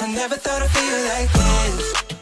I never thought I'd feel like this.